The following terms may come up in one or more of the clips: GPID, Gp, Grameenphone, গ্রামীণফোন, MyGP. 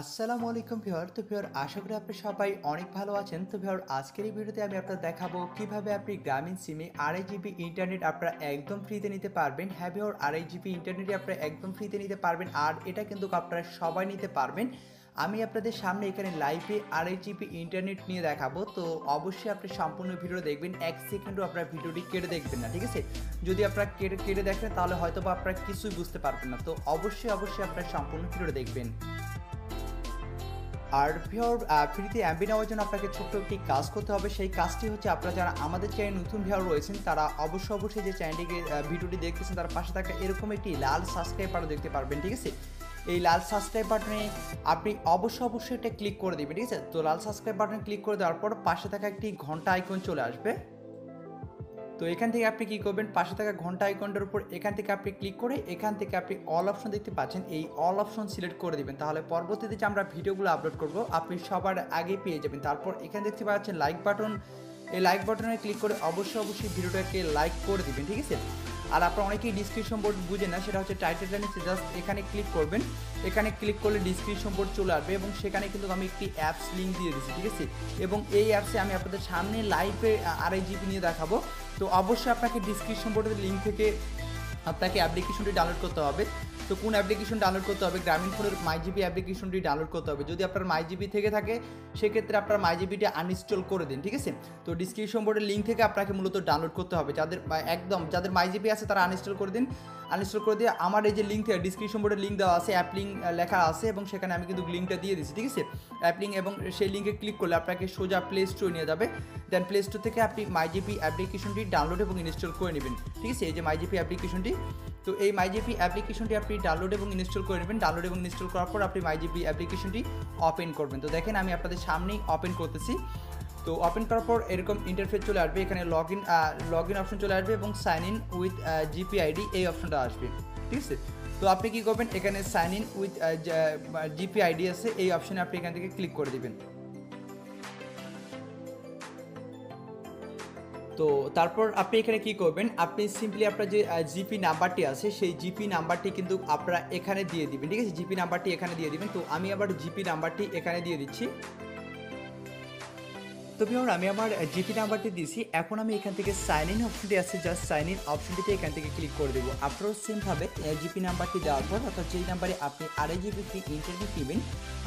আসসালামু আলাইকুম ভিউয়ার। তো ভিউয়ার আশা করি আপনারা সবাই অনেক ভালো আছেন। তো ভিউয়ার আজকের এই ভিডিওতে আমি আপনাদের দেখাবো কিভাবে আপনি গ্রামীণ সিমে 2.5 GB ইন্টারনেট আপনারা একদম ফ্রিতে নিতে পারবেন। হ্যাঁ ভিউয়ার 2.5 GB ইন্টারনেট আপনারা একদম ফ্রিতে নিতে পারবেন, আর এটা কিন্তু আপনারা সবাই নিতে পারবেন। আমি আপনাদের সামনে এখানে লাইভে 2.5 GB ইন্টারনেট নিয়ে দেখাবো, তো অবশ্যই আপনি সম্পূর্ণ ভিডিও দেখবেন, এক সেকেন্ডও আপনারা ভিডিওটি কেটে দেখবেন না, ঠিক আছে? যদি আপনারা কেটে দেখেন তাহলে হয়তো বা আপনারা কিছুই বুঝতে পারবেন না, তো অবশ্যই আপনারা সম্পূর্ণ ভিডিও দেখবেন। আর ভিউয়ার ফ্রিতে এমবি নেওয়ার জন্য আপনাকে ছোট্ট একটি কাজ করতে হবে। সেই কাজটি হচ্ছে আপনারা যারা আমাদের চ্যানেলে নতুন ভিউয়ার রয়েছেন তারা অবশ্যই যে চ্যানেলটিকে ভিডিওটি দেখতেছেন তার পাশে থাকা এরকম একটি লাল সাবস্ক্রাইব বাটন দেখতে পারবেন, ঠিক আছে? এই লাল সাবস্ক্রাইব বাটনে আপনি অবশ্যই এটা ক্লিক করে দেবেন, ঠিক আছে? তো লাল সাবস্ক্রাইব বাটনে ক্লিক করে দেওয়ার পর পাশে থাকা একটি ঘন্টা আইকন চলে আসবে, তো এখান থেকে আপনি কী করবেন, পাশে থাকা ঘন্টা আইকনটার উপর এখান থেকে আপনি ক্লিক করে এখান থেকে আপনি অল অপশন দেখতে পাচ্ছেন, এই অল অপশন সিলেক্ট করে দেবেন। তাহলে পরবর্তীতে যে আমরা ভিডিওগুলো আপলোড করব আপনি সবার আগে পেয়ে যাবেন। তারপর এখানে দেখতে পাচ্ছেন লাইক বাটন, এই লাইক বাটনে ক্লিক করে অবশ্যই ভিডিওটাকে লাইক করে দেবেন, ঠিক আছে? আর আপনারা অনেকেই ডিসক্রিপশন বোর্ড বুঝে না, সেটা হচ্ছে টাইটেলটা নিচে জাস্ট এখানে ক্লিক করবেন, এখানে ক্লিক করলে ডিসক্রিপশন বোর্ড চলে আসবে এবং সেখানে কিন্তু আমি একটি অ্যাপস লিঙ্ক দিয়ে দিচ্ছি, ঠিক আছে? এবং এই অ্যাপসে আমি আপনাদের সামনে লাইভে 2.5 GB নিয়ে দেখাবো, তো অবশ্যই আপনাকে ডিসক্রিপশন বোর্ডের লিঙ্ক থেকে আপনাকে অ্যাপ্লিকেশনটি ডাউনলোড করতে হবে। তো কোন অ্যাপ্লিকেশন ডাউনলোড করতে হবে, গ্রামীণফোনের MyGP অ্যাপ্লিকেশনটি ডাউনলোড করতে হবে। যদি আপনার MyGP থেকে থাকে সেক্ষেত্রে আপনার MyGPটা আনইনস্টল করে দিন, ঠিক আছে? তো ডিসক্রিপশন বোর্ডের লিঙ্ক থেকে আপনাকে মূলত ডাউনলোড করতে হবে। যাদের MyGP আছে তারা আনইনস্টল করে দিন, আনইনস্টল করে দিয়ে আমার এই যে লিঙ্ক থেকে ডিসক্রিপশন বোর্ডের লিঙ্ক দেওয়া আছে, অ্যাপ লিঙ্ক লেখা আছে এবং সেখানে আমি কিন্তু লিঙ্কটা দিয়ে দিচ্ছি, ঠিক আছে? অ্যাপ লিঙ্ক, এবং সেই লিঙ্কে ক্লিক করলে আপনাকে সোজা প্লে স্টোরে নিয়ে যাবে। দেন প্লে স্টোর থেকে আপনি MyGP অ্যাপ্লিকেশনটি ডাউনলোড এবং ইনস্টল করে নেবেন, ঠিক আছে? এই যে MyGP অ্যাপ্লিকেশনটি, তো এই MyGP অ্যাপ্লিকেশনটি আপনি ডাউনলোড এবং ইনস্টল করে নেবেন। ডাউনলোড এবং ইনস্টল করার পর আপনি MyGP অ্যাপ্লিকেশনটি ওপেন করবেন। তো দেখেন আমি আপনাদের সামনেই ওপেন করতেছি, তো ওপেন করার পর এরকম ইন্টারফেস চলে আসবে, এখানে লগ ইন অপশন চলে আসবে এবং সাইন ইন উইথ GPID এই অপশনটা আসবে, ঠিক আছে? তো আপনি কী করবেন, এখানে সাইন ইন উইথ GPID আছে এই অপশানে আপনি এখান থেকে ক্লিক করে দেবেন। তো তারপর আপনি এখানে কি করবেন, আপনি সিম্পলি আপনার যে জিপি নাম্বারটি আছে সেই জিপি নাম্বারটি কিন্তু আপনারা এখানে দিয়ে দিবেন, ঠিক আছে? জিপি নাম্বারটি এখানে দিয়ে দিবেন। তো আমি আবার জিপি নাম্বারটি এখানে দিয়ে দিচ্ছি। তো ভিউয়ার আমি আমার জিপি নাম্বারটি দিয়েছি, এখন আমি এখান থেকে সাইন ইন অপশনটি আছে, জাস্ট সাইন ইন অপশনটিতে এখান থেকে ক্লিক করে দেবো। আপনারও সেমভাবে জিপি নাম্বারটি দেওয়ার পর অর্থাৎ যেই নাম্বারে আপনি 2.5 GB ফ্রি ইন্টারনেট নেবেন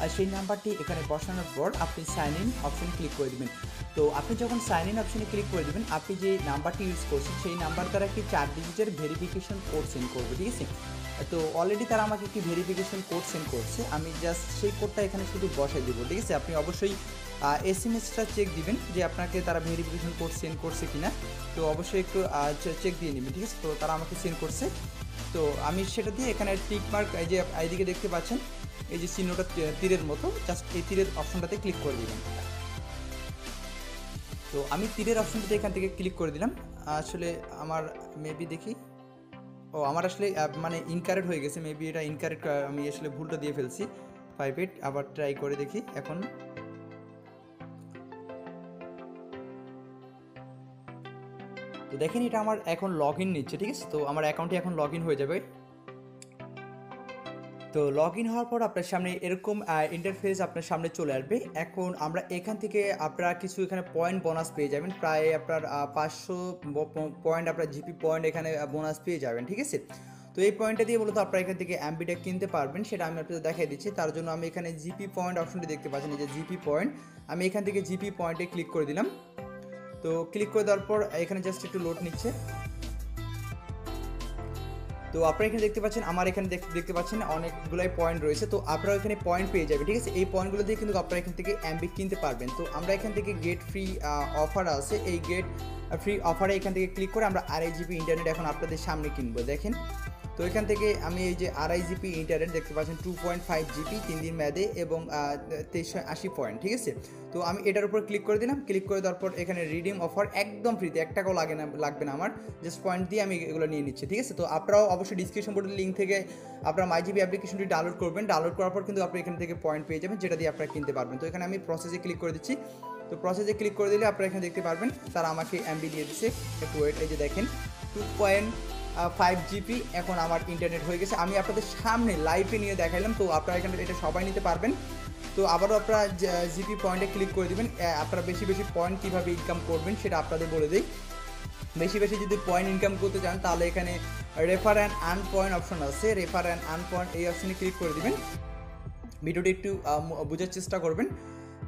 আর সেই নাম্বারটি এখানে বসানোর পর আপনি সাইন ইন অপশনে ক্লিক করে দেবেন। তো আপনি যখন সাইন ইন অপশনে ক্লিক করে দেবেন আপনি যে নাম্বারটি ইউজ করছেন সেই নাম্বার দ্বারা একটি 4 ডিজিটের ভেরিফিকেশন কোড সেন্ড করবে, ঠিক আছে? তো অলরেডি তারা আমাকে একটি ভেরিফিকেশন কোড সেন্ড করছে, আমি জাস্ট সেই কোডটা এখানে শুধু বসাই দেবো, ঠিক আছে? আপনি অবশ্যই SMS-টা চেক দিবেন যে আপনাকে তারা ভেরিফিকেশন কোড সেন্ড করছে কিনা, তো অবশ্যই একটু চেক দিয়ে নেবেন, ঠিক আছে? তো তারা আমাকে সেন্ড করছে, তো আমি সেটা দিয়ে এখানে টিক মার্ক, এই যে এইদিকে দেখতে পাচ্ছেন এই যে চিহ্নটা তীরের মতো, জাস্ট এই তীরের অপশনটাতে ক্লিক করে দেবেন। তো আমি তীরের অপশনটাতে এখান থেকে ক্লিক করে দিলাম। আসলে আমার মেবি দেখি, ও আমার আসলে মানে ইনকারেক্ট হয়ে গেছে, মেবি এটা ইনকারেক্ট, আমি আসলে ভুলটা দিয়ে ফেলছি। 5 8 আবার ট্রাই করে দেখি এখন। তো দেখেন এটা আমার এখন লগ ইন নিচ্ছে, ঠিক আছে? তো আমার অ্যাকাউন্টে এখন লগ ইন হয়ে যাবে। তো লগ ইন হওয়ার পর আপনার সামনে এরকম ইন্টারফেস আপনার সামনে চলে আসবে। এখন আমরা এখান থেকে আপনারা কিছু এখানে পয়েন্ট বোনাস পেয়ে যাবেন, প্রায় আপনার 500 পয়েন্ট আপনার জিপি পয়েন্ট এখানে বোনাস পেয়ে যাবেন, ঠিক আছে? তো এই পয়েন্টটা দিয়ে মূলত আপনারা এখান থেকে এমবিটা কিনতে পারবেন, সেটা আমি আপনাদের দেখাই দিচ্ছি। তার জন্য আমি এখানে জিপি পয়েন্ট অপশনটি দেখতে পাচ্ছেন, এই যে জিপি পয়েন্ট, আমি এখান থেকে জিপি পয়েন্টে ক্লিক করে দিলাম। তো ক্লিক করে দেওয়ার পর এখানে জাস্ট একটু লোড নিচ্ছে। তো আপনারা এখানে দেখতে পাচ্ছেন আমার এখানে দেখতে পাচ্ছেন অনেকগুলাই পয়েন্ট রয়েছে, তো আপনারা এখানে পয়েন্ট পেয়ে যাবেন, ঠিক আছে? এই পয়েন্টগুলো দিয়ে কিন্তু আপনারা এখান থেকে এমবি কিনতে পারবেন। তো আমরা এখান থেকে গেট ফ্রি অফার আছে, এই গেট ফ্রি অফারে এখান থেকে ক্লিক করে আমরা 2.5 GB ইন্টারনেট এখন আপনাদের সামনে কিনবো, দেখেন। তো এখান থেকে আমি এই যে 2.5 GB ইন্টারনেট দেখতে পাচ্ছেন 2.5 GB 3 দিন মেয়াদে এবং 2380 পয়েন্ট, ঠিক আছে? তো আমি এটার উপর ক্লিক করে দিলাম, ক্লিক করে দেওয়ার পর এখানে রিডিম অফার একদম ফ্রিতে, 1 টাকাও লাগবে না আমার, জাস্ট পয়েন্ট দিয়ে আমি এগুলো নিয়ে নিচ্ছি, ঠিক আছে? তো আপনারাও অবশ্যই ডিসক্রিপশন বোর্ডের লিঙ্ক থেকে আপনারা MyGP অ্যাপ্লিকেশনটি ডাউনলোড করবেন, ডাউনলোড করার পর কিন্তু আপনি এখান থেকে পয়েন্ট পেয়ে যাবেন যেটা দিয়ে আপনারা কিনতে পারবেন। তো এখানে আমি প্রসেসে ক্লিক করে দিচ্ছি, তো প্রসেসে ক্লিক করে দিলে আপনারা এখানে দেখতে পারবেন তারা আমাকে এমবি দিয়ে দিচ্ছে। একটু ওয়েট, এই যে দেখেন 2.5 GB এখন আমার ইন্টারনেট হয়ে গেছে, আমি আপনাদের সামনে লাইভে নিয়ে দেখাইলাম। তো আপনারা এখানে এটা সবাই নিতে পারবেন। तो आबारो अपना जीपी पॉइंटे क्लिक कर देवें अपना बेशी बेशी पॉइंट कीभाबे इनकाम करबें सेटा आपनादेर बोले देई। बेशी बेशी जो पॉइंट इनकाम करते चान ताहले एखाने refer and earn point option आछे, रेफार एंड आर्न पॉइंट ये अपशने क्लिक कर देवें। भिडियोटी एकटू बोझार चेष्टा करबें।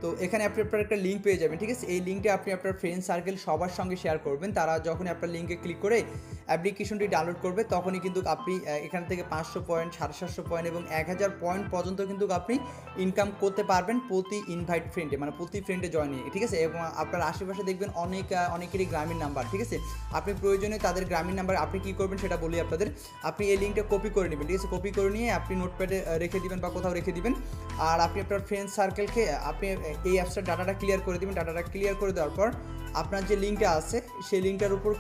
तो एखाने अपनी अपना एक लिंक पे जाबेन, ठीक है। ये लिंकटे अपनी आपनार फ्रेंड सार्केल सबार संगे शेयर करबें, तारा जखोनी आपनार लिंके क्लिक करे एप्लीकेशनटी डाउनलोड करबे तखोनी किन्तु आपनी एखान थेके 500 पॉइंट 750 पॉइंट एबं 1000 पॉइंट पर्यन्त किन्तु आपनी इनकाम करते पारबेन प्रति इनभाइट फ्रेंडे, माने प्रति फ्रेंडे जयन, ठीक है। एबं आपनार आशेपाशे देखबेन अनेक अनेकेरई ग्रामीण नम्बर, ठीक है। आपनि प्रयोजने तादेर ग्रामीण नम्बर आपनि कि करबेन सेटा बोली आपनादेर। आपनि एई लिंकटा कपि करे नेबेन, ठीक है। कपि करे निये आपनि नोटप्याडे रेखे दिबेन बा कोथाओ रेखे दिबेन और आपनि आपनार फ्रेंड सार्केलके आपनि এই অ্যাপসের ডাটাটা ক্লিয়ার করে দিবেন। ডাটাটা ক্লিয়ার করে দেওয়ার পর আপনার যে লিঙ্কটা আছে সেই লিঙ্কটার উপর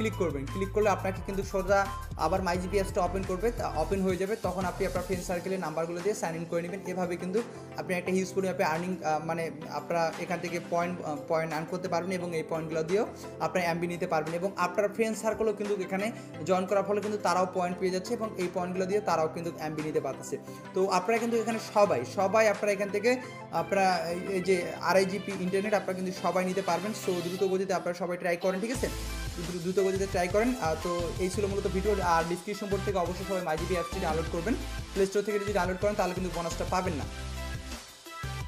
ক্লিক করবেন। ক্লিক করলে আপনাকে কিন্তু সোজা আবার মাই জিপি অ্যাপসটা ওপেন করবে, ওপেন হয়ে যাবে। তখন আপনি আপনার ফ্রেন্ড সার্কেলের নাম্বারগুলো দিয়ে সাইন ইন করে নেবেন। এভাবে কিন্তু আপনি একটা হিউজফুল অ্যাপে আর্নিং মানে আপনারা এখান থেকে পয়েন্ট আর্ন করতে পারবেন এবং এই পয়েন্টগুলো দিয়েও আপনার এমবি নিতে পারবেন এবং আপনার ফ্রেন্ড সার্কেলও কিন্তু এখানে জয়েন করার ফলে কিন্তু তারাও পয়েন্ট পেয়ে যাচ্ছে এবং এই পয়েন্টগুলো দিয়ে তারাও কিন্তু এমবি নিতে পারতেছে। তো আপনারা কিন্তু এখানে সবাই আপনারা এখান থেকে আপনারা এই যে আরআইজিপি ইন্টারনেট আপনারা কিন্তু সবাই নিতে পারবেন। সো দ্রুত গতিতে আপনারা সবাই ট্রাই করেন, ঠিক আছে। দ্রুত গতিতে ট্রাই করেন। তো এই ছিল মূলত ভিডিও। আর ডিসক্রিপশন বোর্ড থেকে অবশ্যই সবাই মাইজিপি অ্যাপটি ডাউনলোড করবেন। প্লে স্টোর থেকে যদি ডাউনলোড করেন তাহলে কিন্তু বোনাসটা পাবেন না।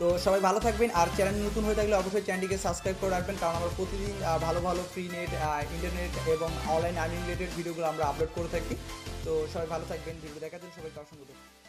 তো সবাই ভালো থাকবেন। আর চ্যানেল নতুন হয়ে থাকলে অবশ্যই চ্যানেলটিকে সাবস্ক্রাইব করে রাখবেন, কারণ আমরা প্রতিদিন ভালো ভালো ফ্রি নেট ইন্টারনেট এবং অনলাইন আর্নিং রিলেটেড ভিডিওগুলো আমরা আপলোড করে থাকি। তো সবাই ভালো থাকবেন। ভিডিও দেখার জন্য সবাইকে অসংখ্য ধন্যবাদ।